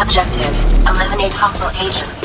Objective, eliminate hostile agents.